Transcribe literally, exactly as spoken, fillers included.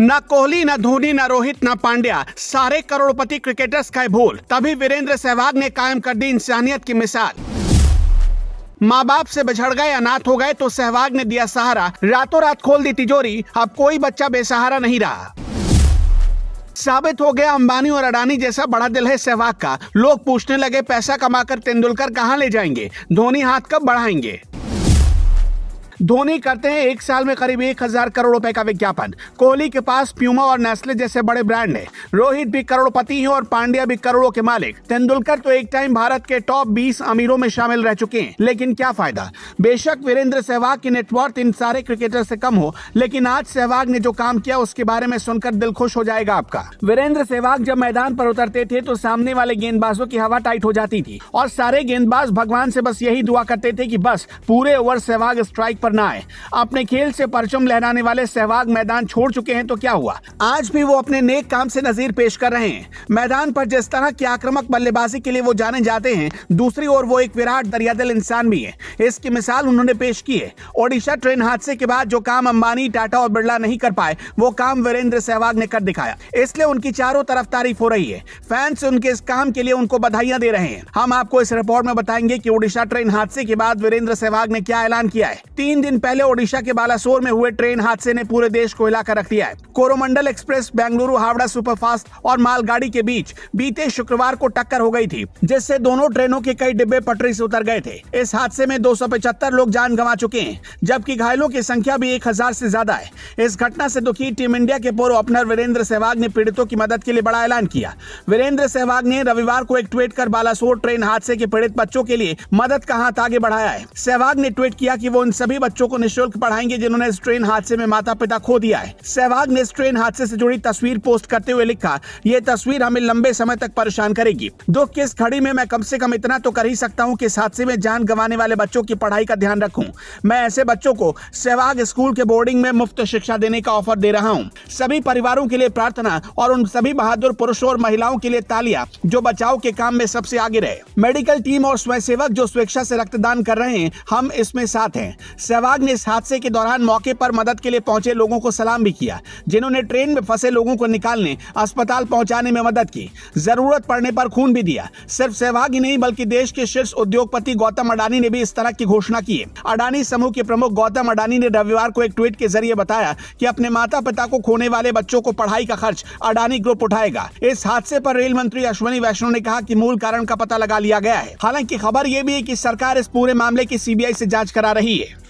ना कोहली, ना धोनी, ना रोहित, ना पांड्या, सारे करोड़पति क्रिकेटर्स का भूल। तभी वीरेंद्र सहवाग ने कायम कर दी इंसानियत की मिसाल। माँ बाप से बिछड़ गए, अनाथ हो गए तो सहवाग ने दिया सहारा। रातों रात खोल दी तिजोरी, अब कोई बच्चा बेसहारा नहीं रहा। साबित हो गया अंबानी और अडानी जैसा बड़ा दिल है सहवाग का। लोग पूछने लगे, पैसा कमाकर तेंदुलकर कहाँ ले जाएंगे, धोनी हाथ कब बढ़ाएंगे। धोनी करते हैं एक साल में करीब एक हजार करोड़ रुपए का विज्ञापन। कोहली के पास प्यूमा और नेस्ले जैसे बड़े ब्रांड हैं। रोहित भी करोड़पति हैं और पांड्या भी करोड़ों के मालिक। तेंदुलकर तो एक टाइम भारत के टॉप बीस अमीरों में शामिल रह चुके हैं, लेकिन क्या फायदा। बेशक वीरेंद्र सहवाग की नेटवर्थ इन सारे क्रिकेटर से कम हो, लेकिन आज सहवाग ने जो काम किया उसके बारे में सुनकर दिल खुश हो जाएगा आपका। वीरेंद्र सहवाग जब मैदान पर उतरते थे तो सामने वाले गेंदबाजों की हवा टाइट हो जाती थी और सारे गेंदबाज भगवान से बस यही दुआ करते थे कि बस पूरे ओवर सहवाग स्ट्राइक ना आए। अपने खेल से परचम लहराने वाले सहवाग मैदान छोड़ चुके हैं तो क्या हुआ, आज भी वो अपने नेक काम से नजीर पेश कर रहे हैं। मैदान पर जिस तरह की आक्रामक बल्लेबाजी के लिए वो जाने जाते हैं, दूसरी ओर वो एक विराट दरियादिल इंसान भी है। इसकी मिसाल उन्होंने पेश की है। ओडिशा ट्रेन हादसे के बाद जो काम अंबानी, टाटा और बिरला नहीं कर पाए, वो काम वीरेंद्र सहवाग ने कर दिखाया। इसलिए उनकी चारों तरफ तारीफ हो रही है। फैंस उनके इस काम के लिए उनको बधाइयां दे रहे हैं। हम आपको इस रिपोर्ट में बताएंगे कि ओडिशा ट्रेन हादसे के बाद वीरेंद्र सहवाग ने क्या ऐलान किया है। तीन तीन दिन पहले ओडिशा के बालासोर में हुए ट्रेन हादसे ने पूरे देश को हिला कर रख दिया है। कोरोमंडल एक्सप्रेस, बेंगलुरु हावड़ा सुपरफास्ट और मालगाड़ी के बीच बीते शुक्रवार को टक्कर हो गई थी, जिससे दोनों ट्रेनों के कई डिब्बे पटरी से उतर गए थे। इस हादसे में दो सौ पचहत्तर लोग जान गंवा चुके हैं, जबकि घायलों की संख्या भी एक हजार से ज्यादा है। इस घटना से दुखी टीम इंडिया के पूर्व ओपनर वीरेंद्र सहवाग ने पीड़ितों की मदद के लिए बड़ा ऐलान किया। वीरेंद्र सहवाग ने रविवार को एक ट्वीट कर बालासोर ट्रेन हादसे के पीड़ित बच्चों के लिए मदद का हाथ आगे बढ़ाया है। सहवाग ने ट्वीट किया कि वो उन सभी बच्चों को निःशुल्क पढ़ाएंगे जिन्होंने इस ट्रेन हादसे में माता पिता खो दिया है। सहवाग ने इस ट्रेन हादसे से जुड़ी तस्वीर पोस्ट करते हुए लिखा, ये तस्वीर हमें लंबे समय तक परेशान करेगी। दुख की इस घड़ी में मैं कम से कम इतना तो कर ही सकता हूं कि इस हादसे में जान गंवाने वाले बच्चों की पढ़ाई का ध्यान रखूं। मैं ऐसे बच्चों को सहवाग स्कूल के बोर्डिंग में मुफ्त शिक्षा देने का ऑफर दे रहा हूँ। सभी परिवारों के लिए प्रार्थना और उन सभी बहादुर पुरुषों और महिलाओं के लिए तालियां जो बचाव के काम में सबसे आगे रहे। मेडिकल टीम और स्वयंसेवक जो स्वेच्छा से रक्तदान कर रहे हैं, हम इसमें साथ हैं। सहवाग ने इस हादसे के दौरान मौके पर मदद के लिए पहुंचे लोगों को सलाम भी किया, जिन्होंने ट्रेन में फंसे लोगों को निकालने, अस्पताल पहुंचाने में मदद की, जरूरत पड़ने पर खून भी दिया। सिर्फ सहवाग ही नहीं बल्कि देश के शीर्ष उद्योगपति गौतम अडानी ने भी इस तरह की घोषणा की है। अडानी समूह के प्रमुख गौतम अडानी ने रविवार को एक ट्वीट के जरिए बताया कि अपने माता पिता को खोने वाले बच्चों को पढ़ाई का खर्च अडानी ग्रुप उठाएगा। इस हादसे पर रेल मंत्री अश्विनी वैष्णव ने कहा कि मूल कारण का पता लगा लिया गया है। हालांकि खबर यह भी है कि सरकार इस पूरे मामले की सीबीआई से जांच करा रही है।